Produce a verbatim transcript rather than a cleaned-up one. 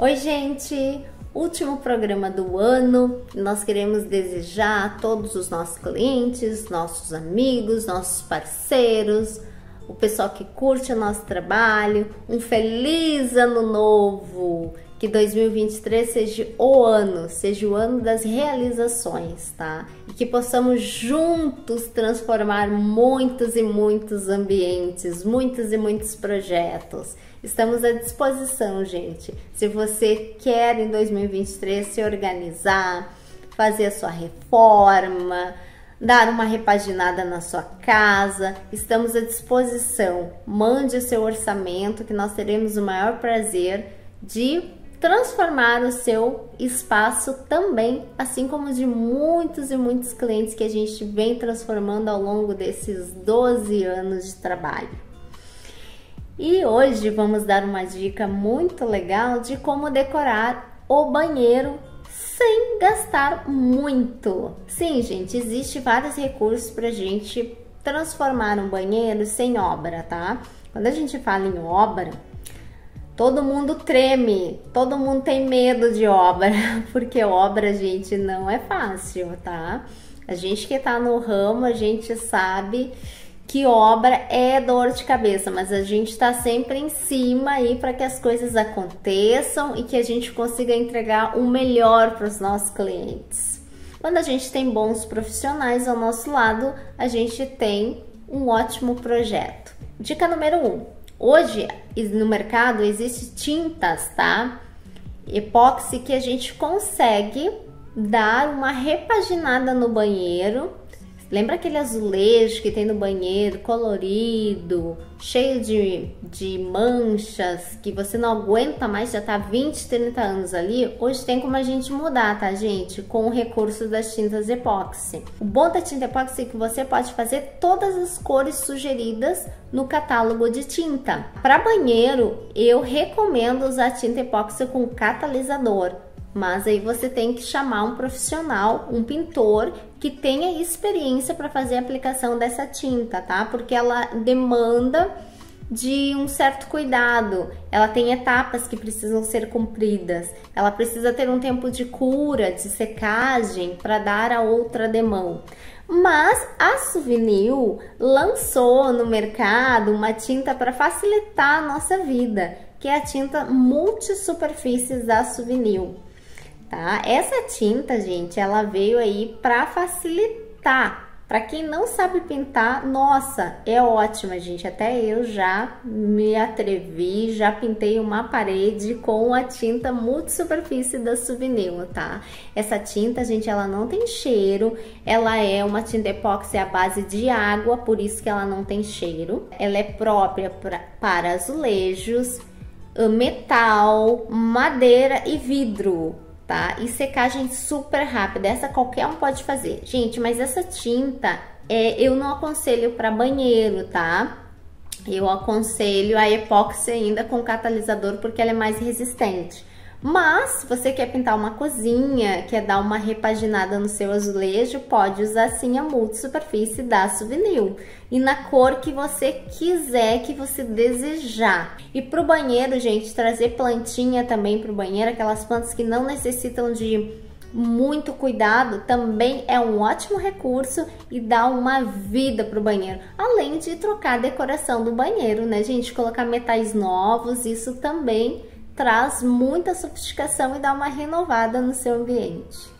Oi, gente! Último programa do ano, nós queremos desejar a todos os nossos clientes, nossos amigos, nossos parceiros, o pessoal que curte o nosso trabalho, um feliz ano novo! Que dois mil e vinte e três seja o ano, seja o ano das realizações, tá? E que possamos juntos transformar muitos e muitos ambientes, muitos e muitos projetos. Estamos à disposição, gente. Se você quer em dois mil e vinte e três se organizar, fazer a sua reforma, dar uma repaginada na sua casa, estamos à disposição. Mande o seu orçamento que nós teremos o maior prazer de transformar o seu espaço também, assim como de muitos e muitos clientes que a gente vem transformando ao longo desses doze anos de trabalho. E hoje vamos dar uma dica muito legal de como decorar o banheiro sem gastar muito. Sim, gente, existe vários recursos para a gente transformar um banheiro sem obra, tá? Quando a gente fala em obra, todo mundo treme, todo mundo tem medo de obra, porque obra, gente, não é fácil, tá? A gente que tá no ramo, a gente sabe que obra é dor de cabeça, mas a gente tá sempre em cima aí para que as coisas aconteçam e que a gente consiga entregar o melhor para os nossos clientes. Quando a gente tem bons profissionais ao nosso lado, a gente tem um ótimo projeto. Dica número um. Hoje, no mercado, existe tintas, tá? Epóxi que a gente consegue dar uma repaginada no banheiro. Lembra aquele azulejo que tem no banheiro, colorido, cheio de, de manchas, que você não aguenta mais, já tá vinte, trinta anos ali? Hoje tem como a gente mudar, tá, gente? Com o recurso das tintas epóxi. O bom da tinta epóxi é que você pode fazer todas as cores sugeridas no catálogo de tinta. Para banheiro, eu recomendo usar tinta epóxi com catalisador. Mas aí você tem que chamar um profissional, um pintor que tenha experiência para fazer a aplicação dessa tinta, tá? Porque ela demanda de um certo cuidado, ela tem etapas que precisam ser cumpridas, ela precisa ter um tempo de cura, de secagem para dar a outra demão. Mas a Suvinil lançou no mercado uma tinta para facilitar a nossa vida, que é a tinta multi-superfícies da Suvinil. Tá? Essa tinta, gente, ela veio aí para facilitar. Para quem não sabe pintar, nossa, é ótima, gente. Até eu já me atrevi, já pintei uma parede com a tinta multi-superfície da Suvinil, tá? Essa tinta, gente, ela não tem cheiro. Ela é uma tinta epóxi à base de água, por isso que ela não tem cheiro. Ela é própria pra, para azulejos, metal, madeira e vidro. Tá? E secagem super rápida, essa qualquer um pode fazer. Gente, mas essa tinta é, eu não aconselho para banheiro, tá? Eu aconselho a epóxi ainda com catalisador porque ela é mais resistente. Mas, se você quer pintar uma cozinha, quer dar uma repaginada no seu azulejo, pode usar sim a multi-superfície da Suvinil. E na cor que você quiser, que você desejar. E pro banheiro, gente, trazer plantinha também pro banheiro, aquelas plantas que não necessitam de muito cuidado, também é um ótimo recurso e dá uma vida pro banheiro. Além de trocar a decoração do banheiro, né, gente? Colocar metais novos, isso também traz muita sofisticação e dá uma renovada no seu ambiente.